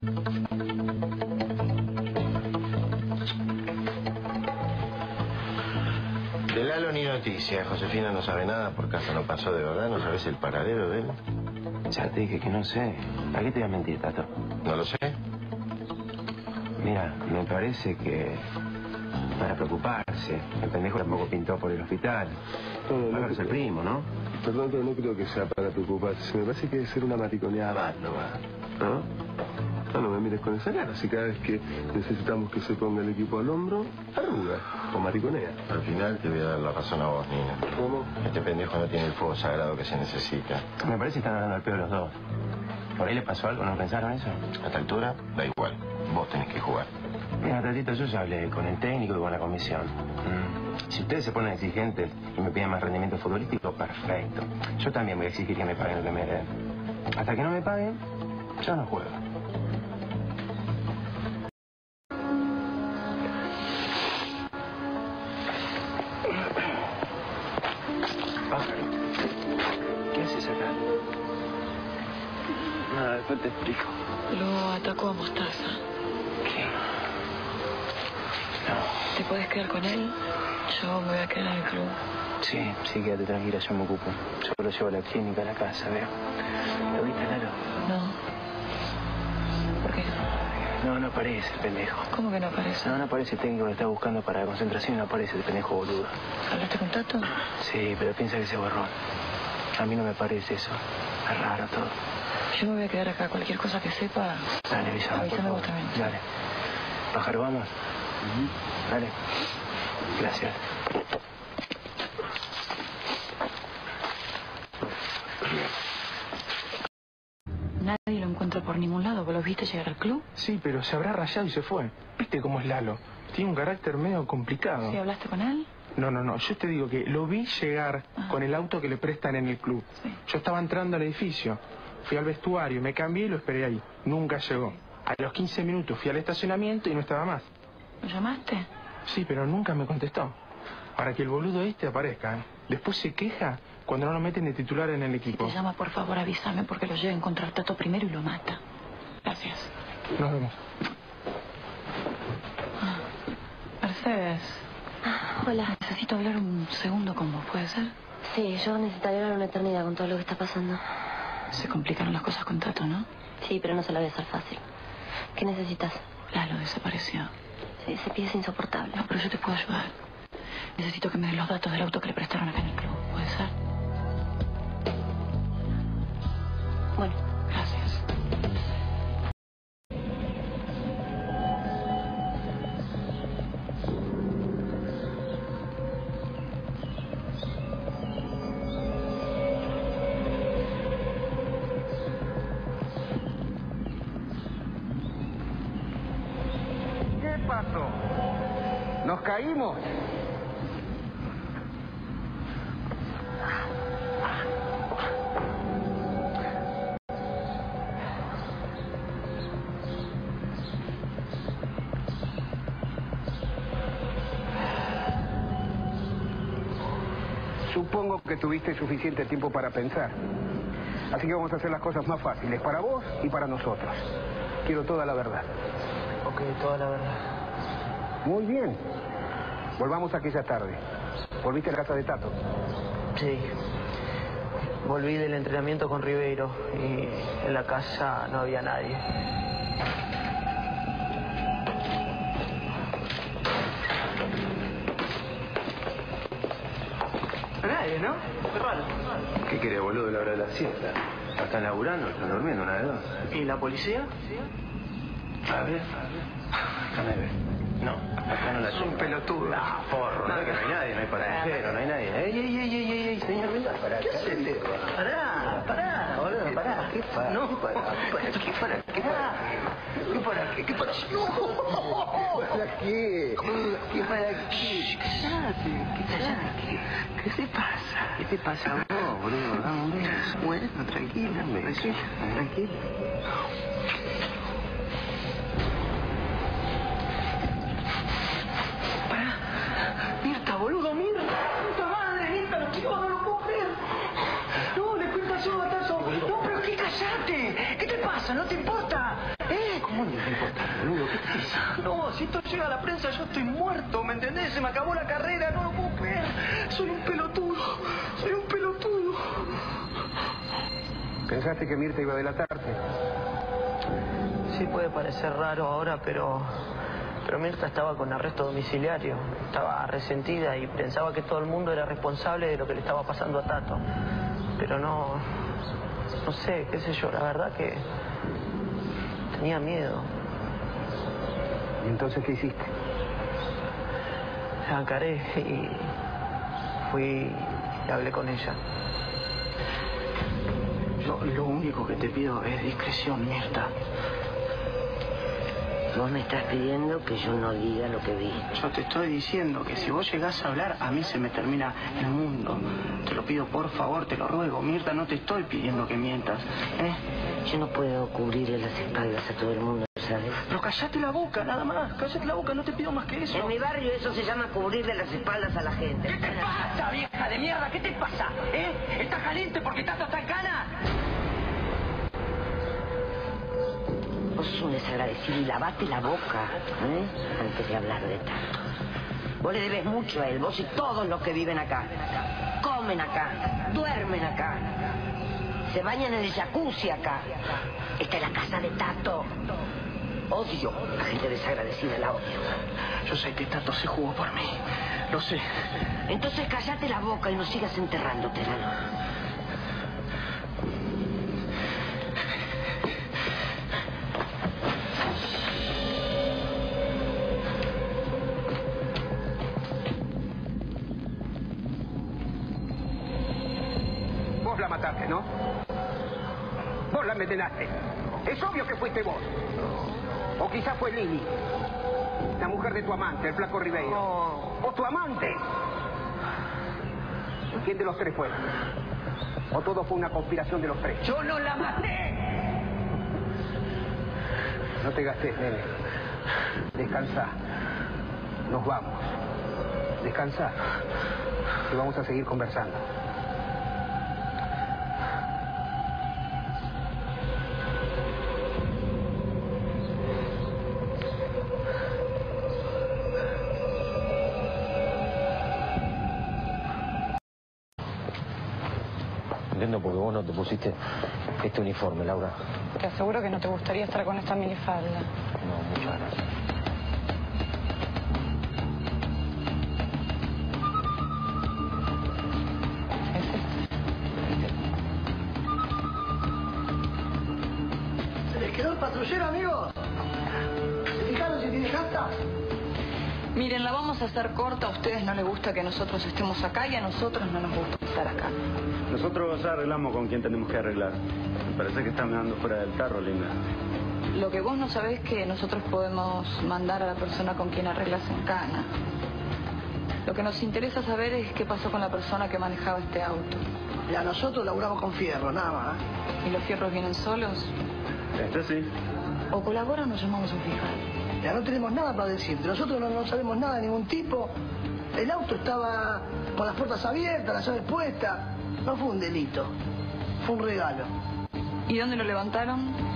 De Lalo ni noticia. Josefina no sabe nada, por casa no pasó de verdad. ¿No sabes el paradero de él? Ya te dije que no sé. ¿A qué te voy a mentir, Tato? No lo sé. Mira, me parece que... para preocuparse. El pendejo tampoco pintó por el hospital. Ahora es el primo, ¿no? Perdón, pero no creo que sea para preocuparse. Me parece que debe ser una mariconeada más nomás, ¿no? No me mires con esa cara. Si cada vez que necesitamos que se ponga el equipo al hombro, arruga o mariconea. Al final te voy a dar la razón a vos, Nina. ¿Cómo? Este pendejo no tiene el fuego sagrado que se necesita. Me parece que están hablando al pedo los dos. ¿Por ahí le pasó algo? ¿No pensaron eso? A esta altura, da igual. Vos tenés que jugar. Mira, Tatito, yo ya hablé con el técnico y con la comisión. Si ustedes se ponen exigentes y me piden más rendimiento futbolístico, perfecto. Yo también voy a exigir que me paguen lo que me den. Hasta que no me paguen, yo no juego. ¿Qué haces acá? Nada, después te explico. Lo atacó a Mostaza. ¿Qué? No. ¿Te puedes quedar con él? Yo me voy a quedar en el club. Sí, sí, quédate tranquila, yo me ocupo. Yo lo llevo a la clínica, a la casa, veo. ¿Lo viste, Lalo? No. ¿Por qué? No, no aparece el pendejo. ¿Cómo que no aparece? No, no aparece el técnico que lo está buscando para la concentración, no aparece el pendejo boludo. ¿Hablaste con Tato? Sí, pero piensa que se borró. A mí no me parece eso. Es raro todo. Yo me voy a quedar acá. Cualquier cosa que sepa... Dale, avísame vos también. Dale. Pájaro, vamos. Dale. Gracias. Nadie lo encuentra por ningún lado. ¿Vos lo viste llegar al club? Sí, pero se habrá rayado y se fue. ¿Viste cómo es Lalo? Tiene un carácter medio complicado. ¿Sí hablaste con él? No. Yo te digo que lo vi llegar con el auto que le prestan en el club. Sí. Yo estaba entrando al edificio. Fui al vestuario, me cambié y lo esperé ahí. Nunca llegó. A los 15 minutos fui al estacionamiento y no estaba más. ¿Lo llamaste? Sí, pero nunca me contestó. Para que el boludo este aparezca, ¿eh? Después se queja cuando no lo meten de titular en el equipo. Si te llama, por favor, avísame porque lo llevo a encontrar Tato primero y lo mata. Gracias. Nos vemos. Mercedes. Hola. Necesito hablar un segundo con vos, ¿puede ser? Sí, yo necesitaría hablar una eternidad con todo lo que está pasando. Se complicaron las cosas con Tato, ¿no? Sí, pero no se la voy a hacer fácil. ¿Qué necesitas? Lalo desapareció. Sí, ese pie es insoportable. No, pero yo te puedo ayudar. Necesito que me den los datos del auto que le prestaron acá en el club. ¿Puede ser? Bueno, gracias. ¿Qué pasó? ¿Nos caímos? Supongo que tuviste suficiente tiempo para pensar. Así que vamos a hacer las cosas más fáciles para vos y para nosotros. Quiero toda la verdad. Ok, toda la verdad. Muy bien. Volvamos aquella tarde. ¿Volviste a la casa de Tato? Sí. Volví del entrenamiento con Ribeiro y en la casa no había nadie. Nadie, ¿no? Qué raro. ¿Qué querés, boludo, a la hora de la siesta? ¿Están laburando? ¿Están durmiendo? Una de dos. ¿Y la policía? A ver. Déjame ver. No, acá no la llevo. Es un pelotudo. Ah, porro. No, que no hay nadie, no hay paradero, no hay nadie. Ey, señor, venga, pará. ¿Qué haces? Pará, boludo, pará. ¿Qué para? No, pará. ¿Qué para? No. ¿Para qué? ¿Qué para qué? ¿Qué te pasa? ¿Qué te pasa a vos, boludo? Dame un beso. Bueno, tranquila. No, pero qué, callate. ¿Qué te pasa? ¿No te importa? no, si esto llega a la prensa yo estoy muerto, ¿me entendés? Se me acabó la carrera, no lo puedo creer. Soy un pelotudo, soy un pelotudo. ¿Pensaste que Mirta iba a delatarte? Sí, puede parecer raro ahora, pero Mirta estaba con arresto domiciliario. Estaba resentida y pensaba que todo el mundo era responsable de lo que le estaba pasando a Tato. Pero no sé, qué sé yo, la verdad que tenía miedo. ¿Y entonces qué hiciste? La encaré y fui y hablé con ella. Yo lo único que te pido es discreción, Mirta. Vos me estás pidiendo que yo no diga lo que vi. Yo te estoy diciendo que si vos llegás a hablar, a mí se me termina el mundo. Te lo pido, por favor, te lo ruego. Mirta, no te estoy pidiendo que mientas. Yo no puedo cubrirle las espaldas a todo el mundo, ¿sabes? Pero cállate la boca, nada más. Cállate la boca, no te pido más que eso. En mi barrio eso se llama cubrirle las espaldas a la gente. ¿Qué te pasa, vieja de mierda? ¿Qué te pasa? ¿Estás caliente porque Tato está en cana? Vos sos un desagradecido y lavate la boca, antes de hablar de Tato. Vos le debes mucho a él, vos y todos los que viven acá. Comen acá, duermen acá, se bañan en el jacuzzi acá. Esta es la casa de Tato. Odio a gente desagradecida, la odio. Yo sé que Tato se jugó por mí, lo sé. Entonces cállate la boca y no sigas enterrándote, Lalo. La mataste, ¿no? Vos la envenenaste. Es obvio que fuiste vos. O quizás fue Lili, la mujer de tu amante, el flaco Ribeiro. No. O tu amante. ¿Quién de los tres fue? ¿O todo fue una conspiración de los tres? ¡Yo no la maté! No te gastes, nene. Descansa. Nos vamos. Descansa. Y vamos a seguir conversando. Entiendo porque vos no te pusiste este uniforme, Laura. Te aseguro que no te gustaría estar con esta minifalda. No, muchas gracias. ¿Es este? ¿Se les quedó el patrullero, amigos? Fijaros si tiene jata. Miren, la vamos a hacer corta. A ustedes no les gusta que nosotros estemos acá y a nosotros no nos gusta estar acá. Nosotros ya arreglamos con quién tenemos que arreglar. Me parece que están andando fuera del carro, linda. Lo que vos no sabés es que nosotros podemos mandar a la persona con quien arreglas en cana. Lo que nos interesa saber es qué pasó con la persona que manejaba este auto. Y a nosotros laburamos con fierro, nada más. ¿Y los fierros vienen solos? Este sí. O colaboran o nos llamamos un fierro. Ya no tenemos nada para decirte, nosotros no sabemos nada de ningún tipo. El auto estaba con las puertas abiertas, las llaves puestas. No fue un delito, fue un regalo. ¿Y dónde lo levantaron?